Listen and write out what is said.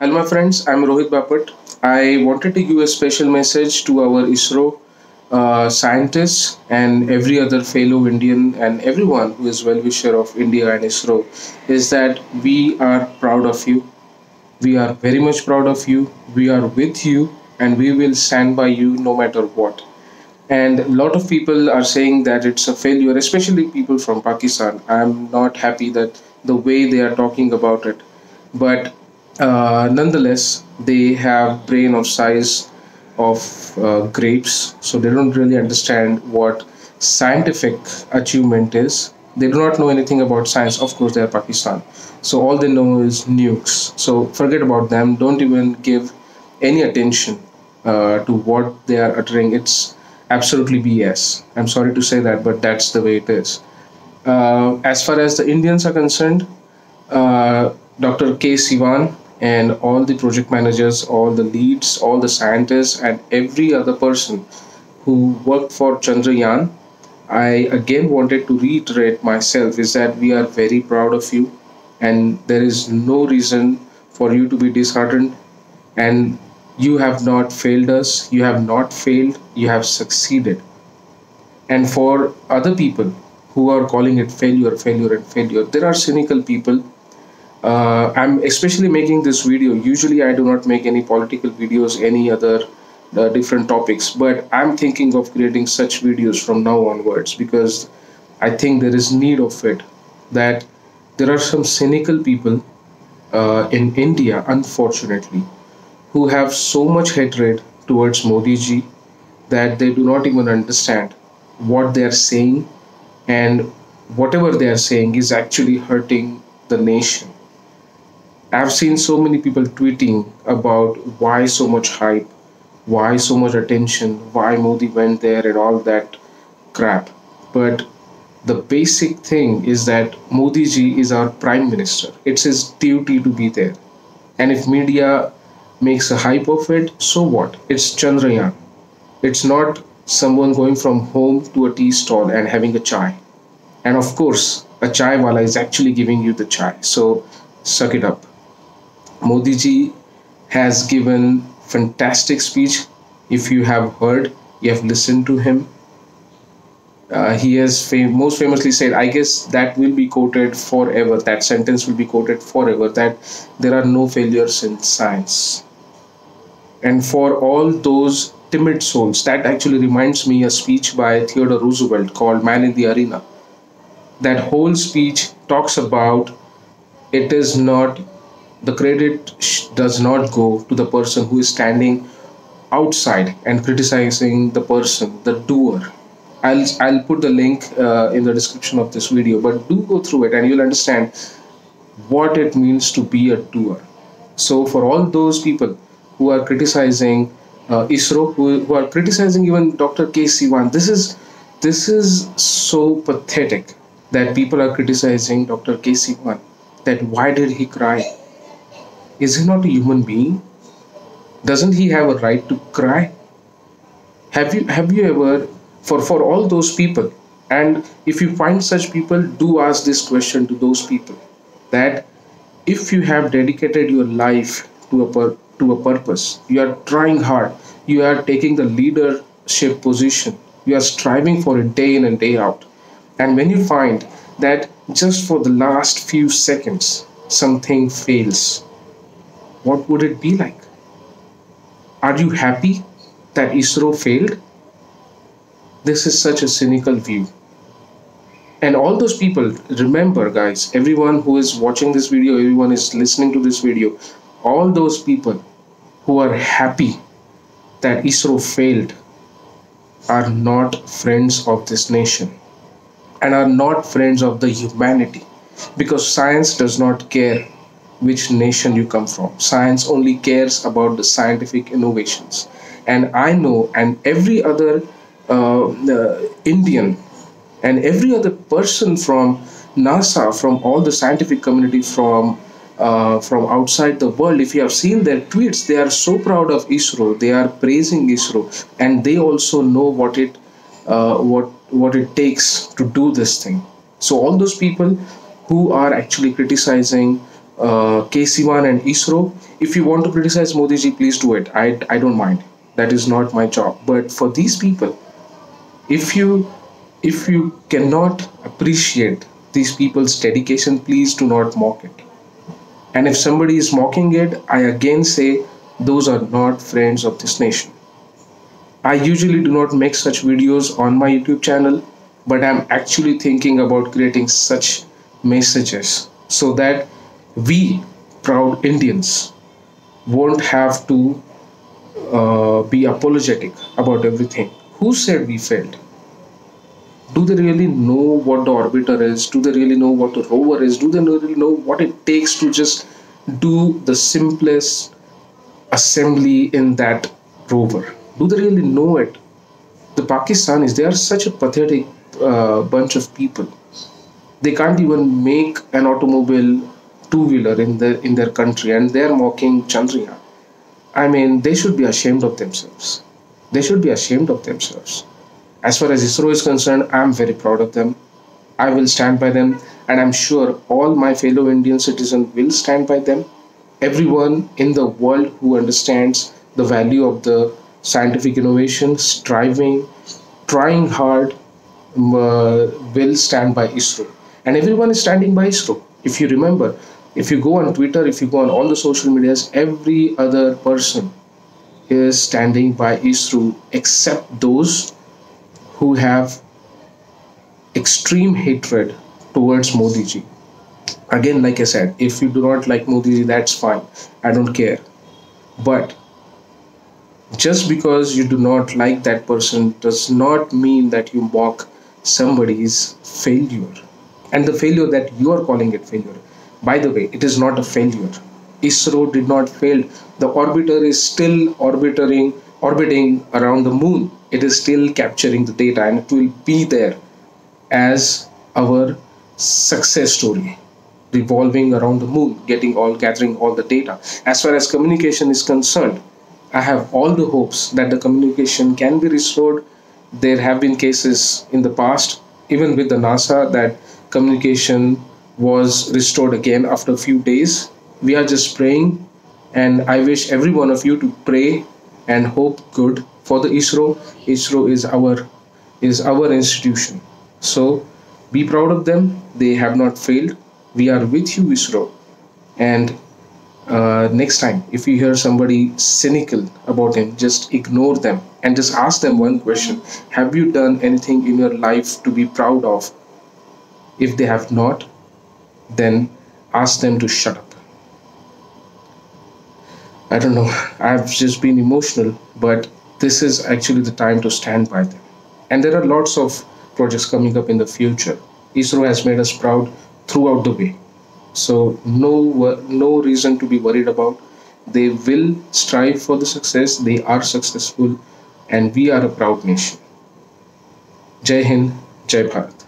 Hello my friends, I'm Rohit Bapat. I wanted to give a special message to our ISRO scientists and every other fellow Indian and everyone who is well-wisher of India and ISRO is that we are proud of you. We are very much proud of you. We are with you and we will stand by you no matter what. And a lot of people are saying that it's a failure, especially people from Pakistan. I'm not happy that the way they are talking about it. But nonetheless, they have brain of size of grapes. So they don't really understand what scientific achievement is. They do not know anything about science. Of course, they are Pakistan. So all they know is nukes. So forget about them. Don't even give any attention to what they are uttering. It's absolutely BS. I'm sorry to say that, but that's the way it is. As far as the Indians are concerned, Dr. K. Sivan and all the project managers, all the leads, all the scientists and every other person who worked for Chandrayaan, I again wanted to reiterate myself is that we are very proud of you and there is no reason for you to be disheartened, and you have not failed us, you have not failed, you have succeeded. And for other people who are calling it failure, failure and failure, there are cynical people. I'm especially making this video. Usually I do not make any political videos, any other different topics, but I'm thinking of creating such videos from now onwards because I think there is need of it, that there are some cynical people in India, unfortunately, who have so much hatred towards Modiji that they do not even understand what they are saying, and whatever they are saying is actually hurting the nation. I've seen so many people tweeting about why so much hype, why so much attention, why Modi went there and all that crap. But the basic thing is that Modiji is our Prime Minister. It's his duty to be there. And if media makes a hype of it, so what? It's Chandrayaan. It's not someone going from home to a tea stall and having a chai. And of course, a chai wala is actually giving you the chai. So suck it up. Modiji has given fantastic speech. If you have heard, you have listened to him. He has most famously said, I guess that will be quoted forever, that sentence will be quoted forever, that there are no failures in science. And for all those timid souls, that actually reminds me a speech by Theodore Roosevelt called Man in the Arena. That whole speech talks about it is not, the credit does not go to the person who is standing outside and criticizing the person, the doer. I'll put the link in the description of this video, but do go through it and you'll understand what it means to be a doer. So for all those people who are criticizing ISRO, who are criticizing even Dr. K. Sivan, this is so pathetic that people are criticizing Dr. K. Sivan, that why did he cry? Is he not a human being? Doesn't he have a right to cry? Have you ever... For all those people, and if you find such people, do ask this question to those people, that if you have dedicated your life to a purpose, you are trying hard, you are taking the leadership position, you are striving for it day in and day out, and when you find that just for the last few seconds something fails, what would it be like? Are you happy that ISRO failed? This is such a cynical view. And all those people, remember guys, everyone who is watching this video, everyone is listening to this video, all those people who are happy that ISRO failed are not friends of this nation and are not friends of the humanity, because science does not care which nation you come from. Science only cares about the scientific innovations. And I know, and every other Indian and every other person from NASA, from all the scientific community, from outside the world, if you have seen their tweets, they are so proud of ISRO, they are praising ISRO, and they also know what it takes to do this thing. So all those people who are actually criticizing K. Sivan and ISRO. If you want to criticize Modiji, please do it. I don't mind. That is not my job. But for these people, if you cannot appreciate these people's dedication, please do not mock it. And if somebody is mocking it, I again say those are not friends of this nation. I usually do not make such videos on my YouTube channel, but I'm actually thinking about creating such messages so that we proud Indians won't have to be apologetic about everything. Who said we failed? Do they really know what the orbiter is? Do they really know what a rover is? Do they really know what it takes to just do the simplest assembly in that rover? Do they really know it? The Pakistanis, they are such a pathetic bunch of people. They can't even make an automobile two-wheeler in their country, and they are mocking Chandrayaan. I mean, they should be ashamed of themselves. They should be ashamed of themselves. As far as ISRO is concerned, I am very proud of them. I will stand by them, and I'm sure all my fellow Indian citizens will stand by them. Everyone in the world who understands the value of the scientific innovation, striving, trying hard, will stand by ISRO. And everyone is standing by ISRO. If you remember, if you go on Twitter, if you go on all the social medias, every other person is standing by ISRO except those who have extreme hatred towards Modiji. Again, like I said, if you do not like Modiji, that's fine. I don't care. But just because you do not like that person does not mean that you mock somebody's failure. And the failure that you are calling it failure. By the way, it is not a failure. ISRO did not fail. The orbiter is still orbiting around the moon. It is still capturing the data, and it will be there as our success story, revolving around the moon, gathering all the data. As far as communication is concerned, I have all the hopes that the communication can be restored. There have been cases in the past, even with the NASA, that communication was restored again after a few days. We are just praying, and I wish every one of you to pray and hope good for the ISRO. ISRO is our institution. So be proud of them. They have not failed. We are with you, ISRO. And next time, if you hear somebody cynical about them, just ignore them and just ask them one question. Have you done anything in your life to be proud of? If they have not, then ask them to shut up. I don't know, I've just been emotional, but this is actually the time to stand by them. And there are lots of projects coming up in the future. ISRO has made us proud throughout the way. So no reason to be worried about. They will strive for the success. They are successful, and we are a proud nation. Jai Hind, Jai Bharat.